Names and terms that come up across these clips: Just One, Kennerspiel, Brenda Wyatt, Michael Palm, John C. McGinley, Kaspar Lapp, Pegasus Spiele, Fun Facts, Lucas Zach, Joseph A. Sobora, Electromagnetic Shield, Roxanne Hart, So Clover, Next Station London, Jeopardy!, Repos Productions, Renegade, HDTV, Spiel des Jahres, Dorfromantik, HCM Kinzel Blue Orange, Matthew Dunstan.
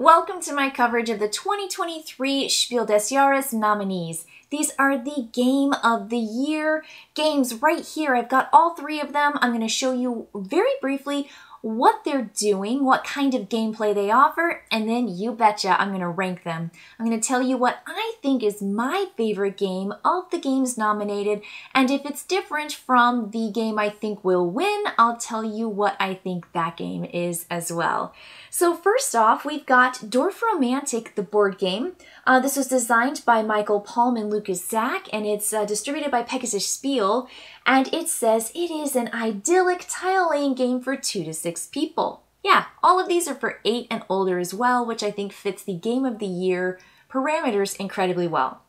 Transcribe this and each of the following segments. Welcome to my coverage of the 2023 Spiel des Jahres nominees. These are the Game of the Year games right here. I've got all three of them. I'm going to show you very briefly what they're doing, what kind of gameplay they offer, and then you betcha I'm going to rank them. I'm going to tell you what I think is my favorite game of the games nominated, and if it's different from the game I think will win, I'll tell you what I think that game is as well. So first off, we've got Dorfromantik, the board game. This was designed by Michael Palm and Lucas Zach, and it's distributed by Pegasus Spiele, and it says it is an idyllic tile-laying game for 2 to 6 people. Yeah, all of these are for 8 and older as well, which I think fits the Game of the Year parameters incredibly well.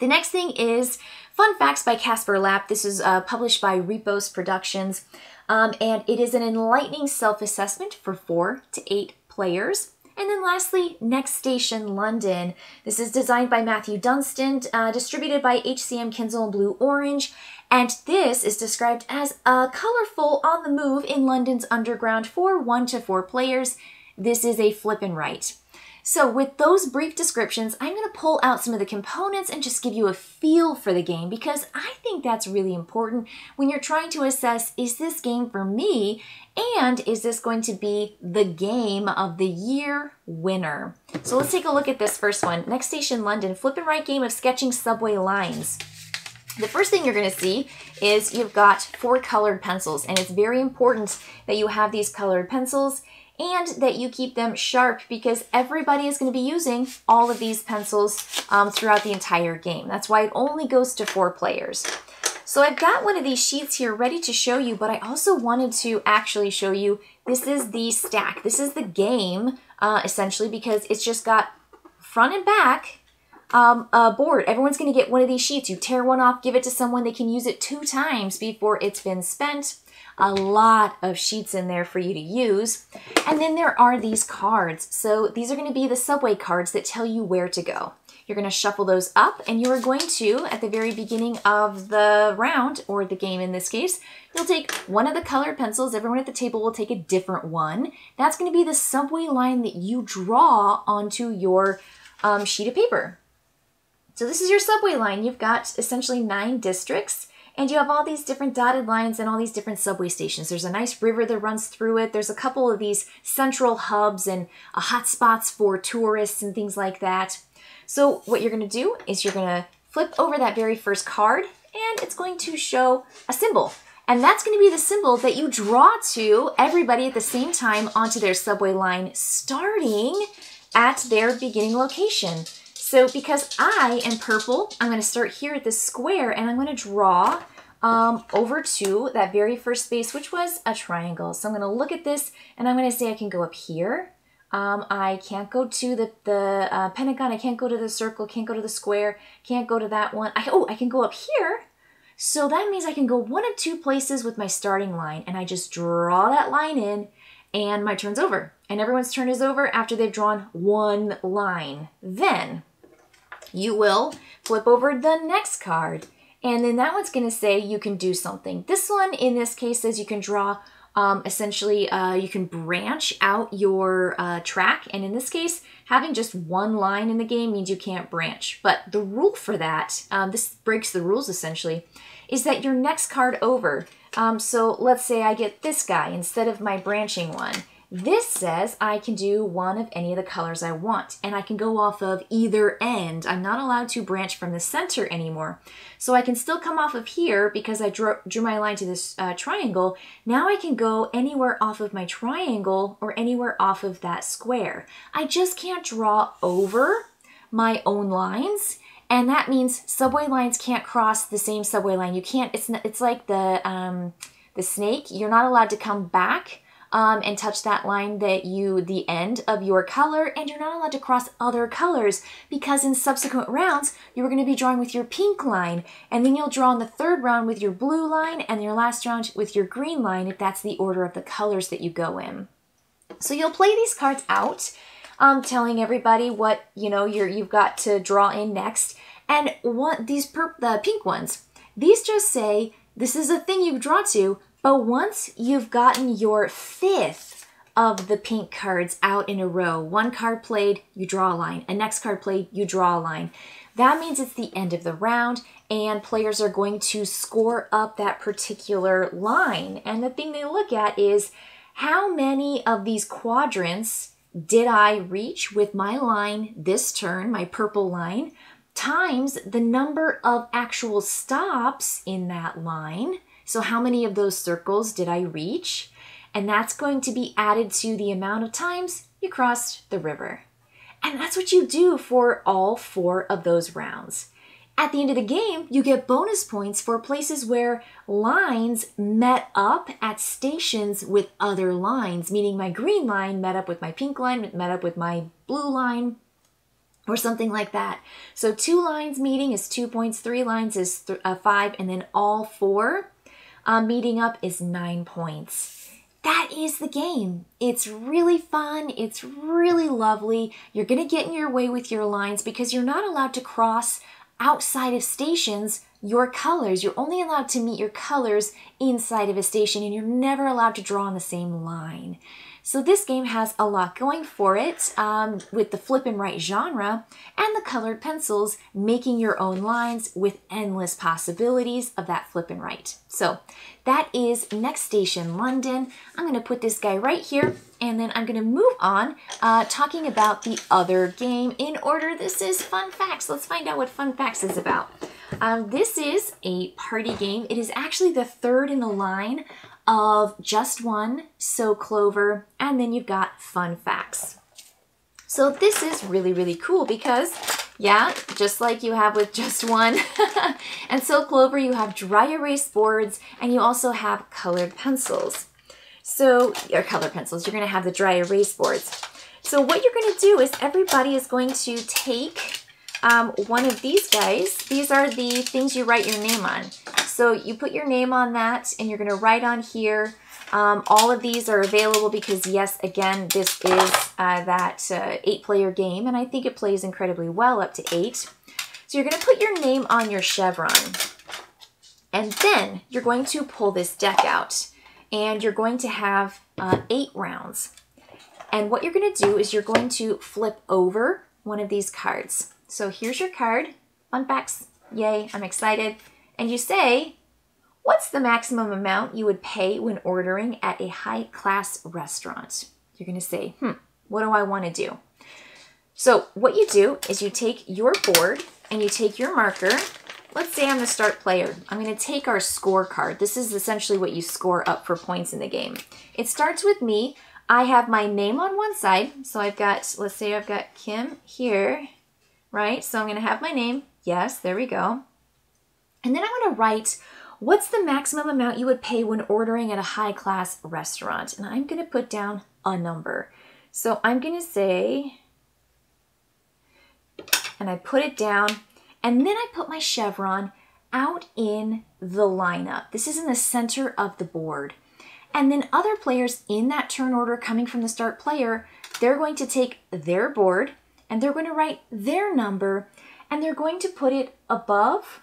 The next thing is Fun Facts by Kaspar Lapp. This is published by Repos Productions, and it is an enlightening self-assessment for 4 to 8 players. And then lastly, Next Station London. This is designed by Matthew Dunstan, distributed by HCM Kinzel Blue Orange, and this is described as a colorful on the move in London's underground for 1 to 4 players. This is a flip and write. So with those brief descriptions, I'm going to pull out some of the components and just give you a feel for the game, because I think that's really important when you're trying to assess, is this game for me, and is this going to be the Game of the Year winner? So let's take a look at this first one. Next Station London, flip and write game of sketching subway lines. The first thing you're going to see is you've got 4 colored pencils, and it's very important that you have these colored pencils and that you keep them sharp, because everybody is going to be using all of these pencils throughout the entire game. That's why it only goes to 4 players. So I've got one of these sheets here ready to show you, but I also wanted to actually show you, this is the stack. This is the game, essentially, because it's just got front and back a board. Everyone's going to get one of these sheets. You tear one off, give it to someone, they can use it 2 times before it's been spent. A lot of sheets in there for you to use. And then there are these cards. So these are going to be the subway cards that tell you where to go. You're going to shuffle those up, and you're going to, at the very beginning of the round, or the game in this case, you'll take one of the colored pencils. Everyone at the table will take a different one. That's going to be the subway line that you draw onto your sheet of paper. So this is your subway line. You've got essentially 9 districts. And you have all these different dotted lines and all these different subway stations. There's a nice river that runs through it. There's a couple of these central hubs and hot spots for tourists and things like that. So what you're going to do is you're going to flip over that very first card, and it's going to show a symbol. And that's going to be the symbol that you draw to everybody at the same time onto their subway line, starting at their beginning location. So because I am purple, I'm going to start here at this square, and I'm going to draw over to that very first space, which was a triangle. So I'm going to look at this, and I'm going to say I can go up here. I can't go to the pentagon. I can't go to the circle. Can't go to the square. Can't go to that one. I can go up here. So that means I can go 1 of 2 places with my starting line, and I just draw that line in, and my turn's over. And everyone's turn is over after they've drawn 1 line. Then you will flip over the next card, and then that one's going to say you can do something. This one, in this case, says you can draw, essentially, you can branch out your track, and in this case, having just 1 line in the game means you can't branch. But the rule for that, this breaks the rules, essentially, is that your next card over, so let's say I get this guy instead of my branching one. This says I can do 1 of any of the colors I want, and I can go off of either end. I'm not allowed to branch from the center anymore. So I can still come off of here because I drew my line to this triangle. Now I can go anywhere off of my triangle or anywhere off of that square. I just can't draw over my own lines. And that means subway lines can't cross the same subway line. You can't, it's like the snake. You're not allowed to come back and touch that line that the end of your color, and you're not allowed to cross other colors, because in subsequent rounds, you're going to be drawing with your pink line, and then you'll draw in the 3rd round with your blue line, and your last round with your green line, if that's the order of the colors that you go in. So you'll play these cards out, telling everybody what, you know, you've got to draw in next, and the pink ones, these just say, this is a thing you draw to. But once you've gotten your 5th of the pink cards out in a row. One card played, you draw a line. A next card played, you draw a line. That means it's the end of the round and players are going to score up that particular line. And the thing they look at is, how many of these quadrants did I reach with my line this turn, my purple line, times the number of actual stops in that line. So how many of those circles did I reach? And that's going to be added to the amount of times you crossed the river. And that's what you do for all four of those rounds. At the end of the game, you get bonus points for places where lines met up at stations with other lines, meaning my green line met up with my pink line, met up with my blue line, or something like that. So 2 lines meeting is 2 points, 3 lines is 5, and then all 4 meeting up is 9 points. That is the game. It's really fun. It's really lovely. You're going to get in your way with your lines because you're not allowed to cross outside of stations your colors. You're only allowed to meet your colors inside of a station, and you're never allowed to draw on the same line. So this game has a lot going for it with the flip and write genre and the colored pencils, making your own lines with endless possibilities of that flip and write. So that is Next Station London. I'm going to put this guy right here, and then I'm going to move on talking about the other game in order. This is Fun Facts. Let's find out what Fun Facts is about. This is a party game. It is actually the third in the line of Just One, So Clover, and then you've got Fun Facts. So this is really, really cool because, yeah, just like you have with Just One and So Clover, you have dry erase boards and you also have colored pencils. So, or colored pencils, you're going to have the dry erase boards. So what you're going to do is everybody is going to take one of these guys. These are the things you write your name on. So you put your name on that and you're going to write on here. All of these are available because, yes, again, this is that 8-player game, and I think it plays incredibly well up to 8. So you're going to put your name on your chevron, and then you're going to pull this deck out, and you're going to have 8 rounds. And what you're going to do is you're going to flip over one of these cards. So here's your card, Fun Facts, yay, I'm excited. And you say, what's the maximum amount you would pay when ordering at a high-class restaurant? You're gonna say, what do I wanna do? So what you do is you take your board and you take your marker. Let's say I'm the start player. I'm gonna take our scorecard. This is essentially what you score up for points in the game. It starts with me. I have my name on one side. So I've got, let's say I've got Kim here. Right? So I'm going to have my name. Yes, there we go. And then I'm going to write, what's the maximum amount you would pay when ordering at a high-class restaurant? And I'm going to put down a number. So I'm going to say, and I put it down, and then I put my chevron out in the lineup. This is in the center of the board. And then other players in that turn order coming from the start player, they're going to take their board, and they're going to write their number, and they're going to put it above,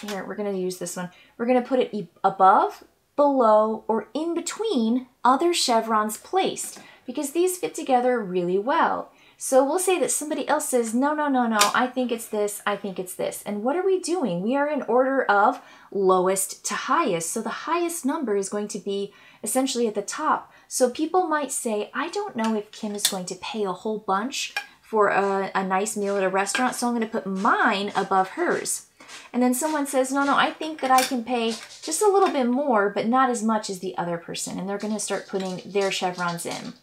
here, we're going to use this one, we're going to put it above, below, or in between other chevrons placed, because these fit together really well. So we'll say that somebody else says, no, no, no, no, I think it's this, I think it's this. And what are we doing? We are in order of lowest to highest. So the highest number is going to be essentially at the top. So people might say, I don't know if Kim is going to pay a whole bunch for a nice meal at a restaurant, so I'm gonna put mine above hers. And then someone says, no, no, I think that I can pay just a little bit more, but not as much as the other person. And they're gonna start putting their chevrons in.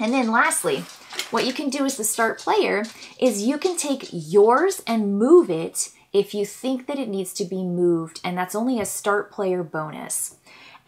And then lastly, what you can do as the start player is you can take yours and move it if you think that it needs to be moved, and that's only a start player bonus.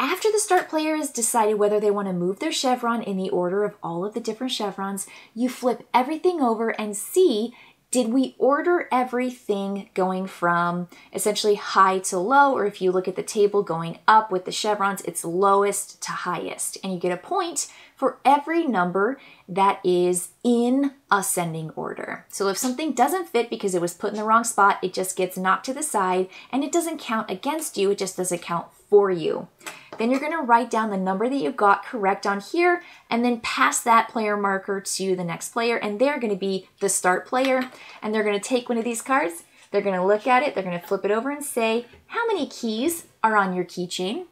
After the start player has decided whether they want to move their chevron in the order of all of the different chevrons, you flip everything over and see, did we order everything going from essentially high to low, or if you look at the table going up with the chevrons, it's lowest to highest. And you get a point for every number that is in ascending order. So if something doesn't fit because it was put in the wrong spot, it just gets knocked to the side and it doesn't count against you, it just doesn't count for you. Then you're gonna write down the number that you got correct on here and then pass that player marker to the next player, and they're gonna be the start player, and they're gonna take one of these cards, they're gonna look at it, they're gonna flip it over and say, how many keys are on your keychain?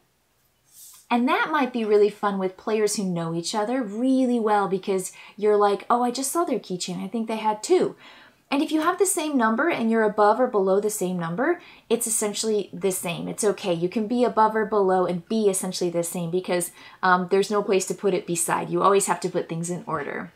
And that might be really fun with players who know each other really well, because you're like, oh, I just saw their keychain, I think they had 2. And if you have the same number and you're above or below the same number, it's essentially the same. It's okay. You can be above or below and be essentially the same, because there's no place to put it beside. You always have to put things in order.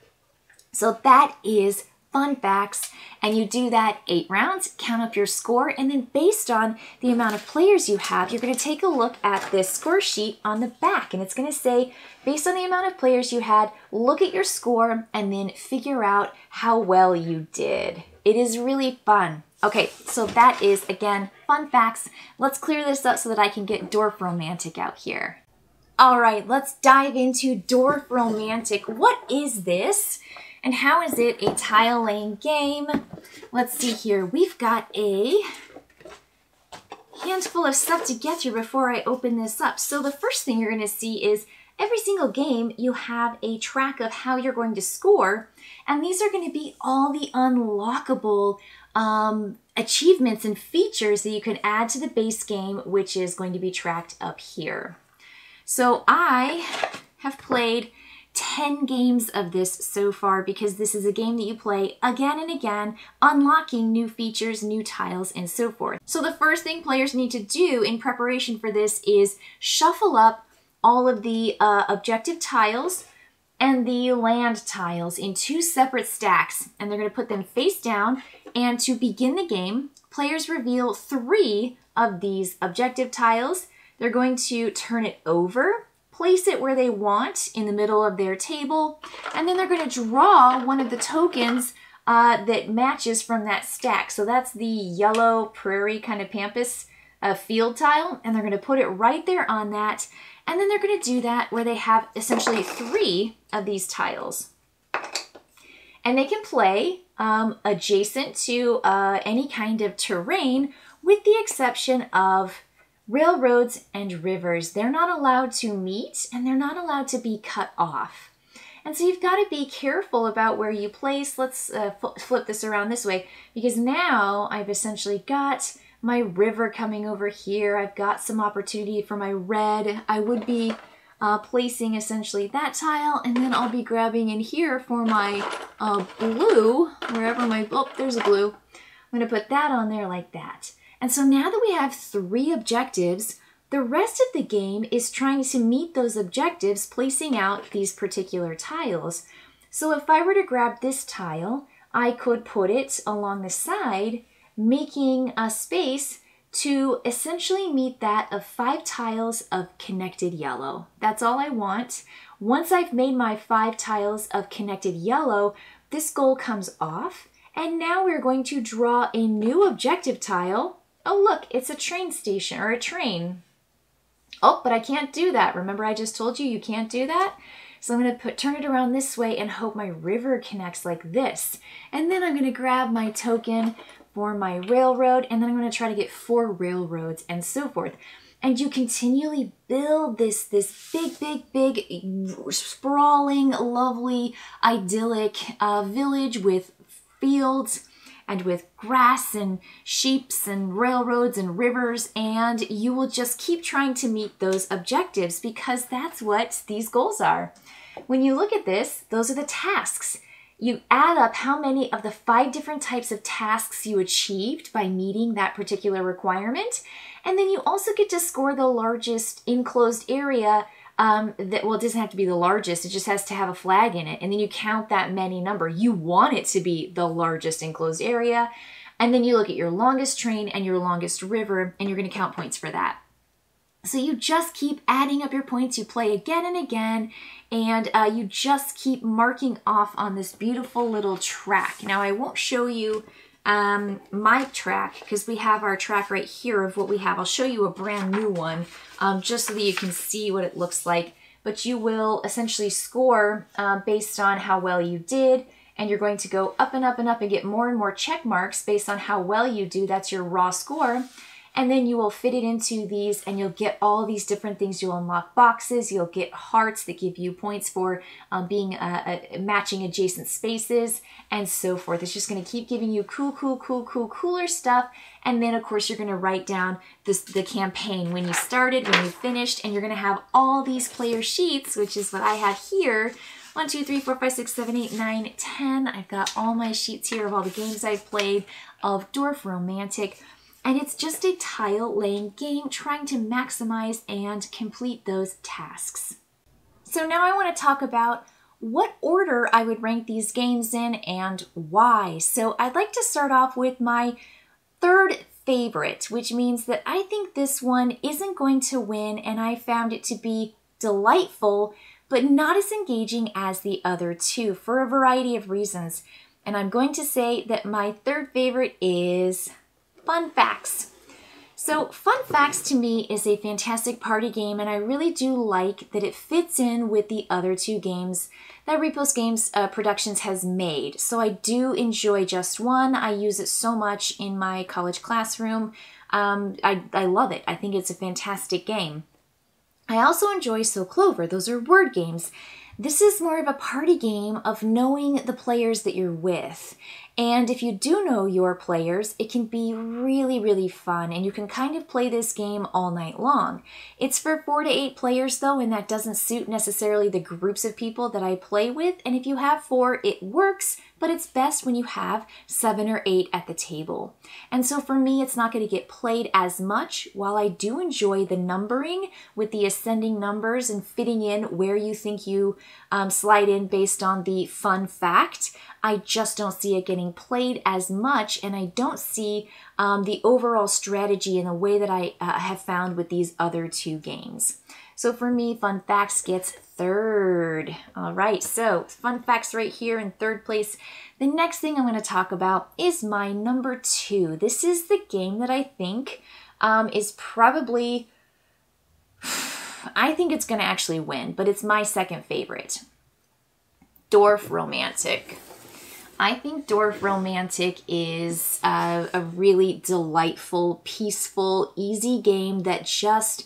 So that is Fun Facts, and you do that 8 rounds, count up your score, and then based on the amount of players you have, you're going to take a look at this score sheet on the back, and it's going to say, based on the amount of players you had, look at your score and then figure out how well you did. It is really fun. Okay, so that is, again, Fun Facts. Let's clear this up so that I can get Dorfromantik out here. All right, let's dive into Dorfromantik. What is this? And how is it a tile laying game? Let's see here. We've got a handful of stuff to get through before I open this up. So the first thing you're going to see is every single game you have a track of how you're going to score. And these are going to be all the unlockable achievements and features that you can add to the base game, which is going to be tracked up here. So I have played 10 games of this so far, because this is a game that you play again and again, unlocking new features, new tiles, and so forth. So the first thing players need to do in preparation for this is shuffle up all of the objective tiles and the land tiles in 2 separate stacks, and they're going to put them face down, and to begin the game, players reveal 3 of these objective tiles. They're going to turn it over, place it where they want in the middle of their table, and then they're going to draw one of the tokens that matches from that stack. So that's the yellow prairie kind of pampas field tile, and they're going to put it right there on that, and then they're going to do that where they have essentially 3 of these tiles. And they can play adjacent to any kind of terrain, with the exception of railroads and rivers. They're not allowed to meet, and they're not allowed to be cut off. And so you've got to be careful about where you place. Let's flip this around this way, because now I've essentially got my river coming over here. I've got some opportunity for my red. I would be placing essentially that tile, and then I'll be grabbing in here for my blue, wherever my, oh, there's a blue. I'm going to put that on there like that. And so now that we have 3 objectives, the rest of the game is trying to meet those objectives, placing out these particular tiles. So if I were to grab this tile, I could put it along the side, making a space to essentially meet that of 5 tiles of connected yellow. That's all I want. Once I've made my 5 tiles of connected yellow, this goal comes off, and now we're going to draw a new objective tile. Oh, look, it's a train station, or a train. Oh, but I can't do that. Remember I just told you you can't do that? So I'm going to turn it around this way and hope my river connects like this. And then I'm going to grab my token for my railroad, and then I'm going to try to get 4 railroads and so forth. And you continually build this big, sprawling, lovely, idyllic village with fields, and with grass and sheep and railroads and rivers, and you will just keep trying to meet those objectives, because that's what these goals are. When you look at this, those are the tasks. You add up how many of the 5 different types of tasks you achieved by meeting that particular requirement, and then you also get to score the largest enclosed area. Well, it doesn't have to be the largest, it just has to have a flag in it, and then you count that many number. You want it to be the largest enclosed area, and then you look at your longest train and your longest river, and you're going to count points for that. So you just keep adding up your points, you play again and again, and you just keep marking off on this beautiful little track. Now I won't show you my track, because we have our track right here of what we have. I'll show you a brand new one just so that you can see what it looks like, but you will essentially score based on how well you did, and you're going to go up and up and up and get more and more check marks based on how well you do. That's your raw score. and then you will fit it into these and you'll get all these different things. You'll unlock boxes, you'll get hearts that give you points for being matching adjacent spaces and so forth. It's just going to keep giving you cooler stuff. And then of course you're going to write down the campaign, when you started, when you finished, and you're going to have all these player sheets, which is what I have here. 1, 2, 3, 4, 5, 6, 7, 8, 9, 10. I've got all my sheets here of all the games I've played of Dorfromantik. And it's just a tile laying game trying to maximize and complete those tasks. So now I want to talk about what order I would rank these games in and why. So I'd like to start off with my third favorite, which means that I think this one isn't going to win, and I found it to be delightful, but not as engaging as the other two for a variety of reasons. And I'm going to say that my third favorite is Fun Facts. So Fun Facts to me is a fantastic party game, and I really do like that it fits in with the other two games that Repos Productions has made. So I do enjoy Just One. I use it so much in my college classroom. I love it. I think it's a fantastic game. I also enjoy So Clover. Those are word games. This is more of a party game of knowing the players that you're with. And if you do know your players, it can be really, really fun, and you can kind of play this game all night long. It's for 4 to 8 players though, and that doesn't suit necessarily the groups of people that I play with. And if you have 4, it works, but it's best when you have 7 or 8 at the table. And so for me, it's not going to get played as much, while I do enjoy the numbering with the ascending numbers and fitting in where you think you slide in based on the fun fact. I just don't see it getting played as much, and I don't see the overall strategy in the way that I have found with these other two games. So for me, Fun Facts gets third. All right, so Fun Facts right here in third place. The next thing I'm going to talk about is my number 2. This is the game that I think is probably, I think it's going to actually win, but it's my second favorite, Dorfromantik. I think Dorfromantik is a really delightful, peaceful, easy game that just,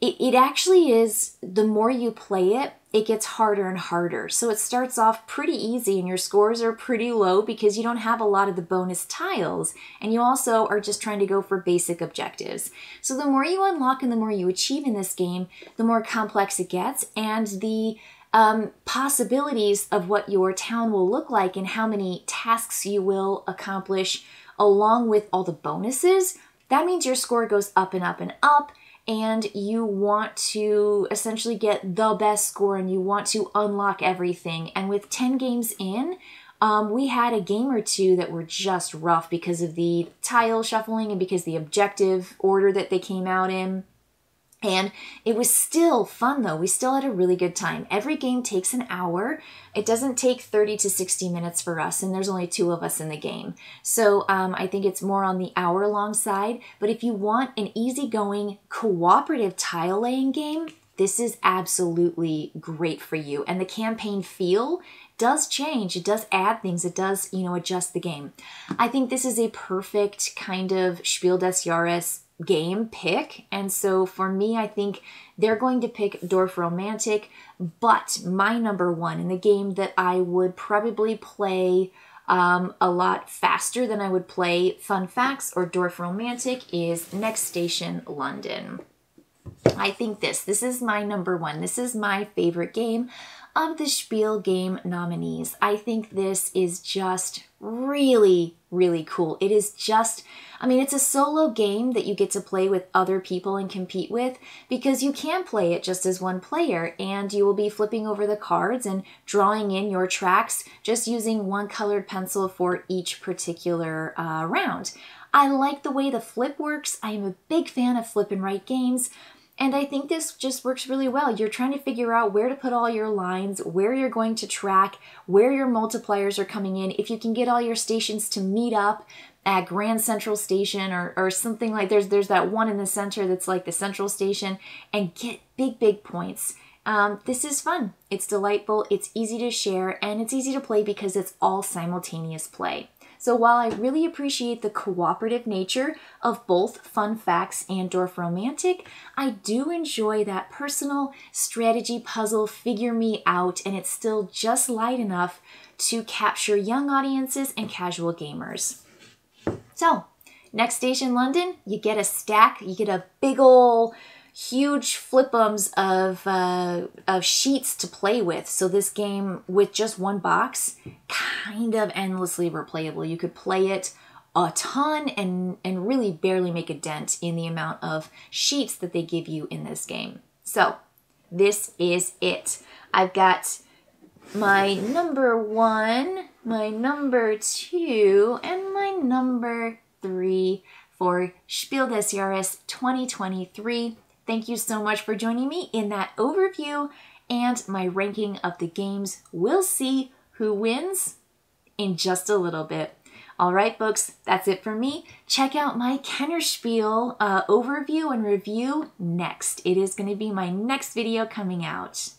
it actually is, the more you play it, it gets harder and harder. So it starts off pretty easy and your scores are pretty low because you don't have a lot of the bonus tiles, and you also are just trying to go for basic objectives. So the more you unlock and the more you achieve in this game, the more complex it gets, and the possibilities of what your town will look like and how many tasks you will accomplish along with all the bonuses, that means your score goes up and up and up, and you want to essentially get the best score and you want to unlock everything. And with 10 games in, we had a game or two that were just rough because of the tile shuffling and because the objective order that they came out in. And it was still fun though. We still had a really good time. Every game takes an hour. It doesn't take 30 to 60 minutes for us, and there's only 2 of us in the game. So I think it's more on the hour long side, but if you want an easygoing cooperative tile laying game, this is absolutely great for you. And the campaign feel does change. It does add things. It does, you know, adjust the game. I think this is a perfect kind of Spiel des Jahres game pick, and so for me, I think they're going to pick Dorfromantik. But my number 1, and the game that I would probably play a lot faster than I would play Fun Facts or Dorfromantik, is Next Station London. I think this is my number 1. This is my favorite game of the Spiel game nominees. I think this is just really, really cool. It is just, I mean, it's a solo game that you get to play with other people and compete with, because you can play it just as one player, and you will be flipping over the cards and drawing in your tracks, just using one colored pencil for each particular round. I like the way the flip works. I am a big fan of flip and write games, and I think this just works really well. You're trying to figure out where to put all your lines, where you're going to track, where your multipliers are coming in, if you can get all your stations to meet up at Grand Central Station or something like, there's that one in the center that's like the Central Station, and get big points. This is fun. It's delightful. It's easy to share, and it's easy to play because it's all simultaneous play. So while I really appreciate the cooperative nature of both Fun Facts and Dorfromantik, I do enjoy that personal strategy puzzle figure me out, and it's still just light enough to capture young audiences and casual gamers. So Next Station London, you get a stack, you get a big ol' huge flip-ems of sheets to play with. So this game with just one box, kind of endlessly replayable. You could play it a ton and really barely make a dent in the amount of sheets that they give you in this game. So this is it. I've got my number one, my number two, and my number three for Spiel des Jahres 2023. Thank you so much for joining me in that overview and my ranking of the games. We'll see who wins in just a little bit. All right, folks, that's it for me. Check out my Kennerspiel overview and review next. It is going to be my next video coming out.